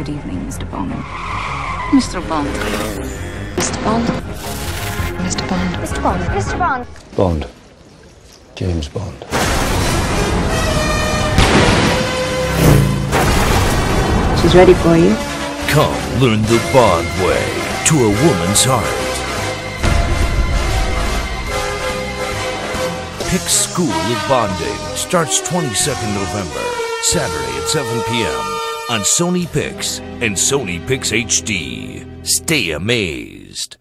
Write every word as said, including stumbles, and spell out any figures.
Good evening, Mister Bond. Mister Bond. Mister Bond. Mister Bond. Mister Bond. Mister Bond. Bond. James Bond. She's ready for you. Come learn the Bond way to a woman's heart. Pix School of Bonding starts twenty-second November, Saturday at seven p m on Sony Pix and Sony Pix H D. Stay amazed.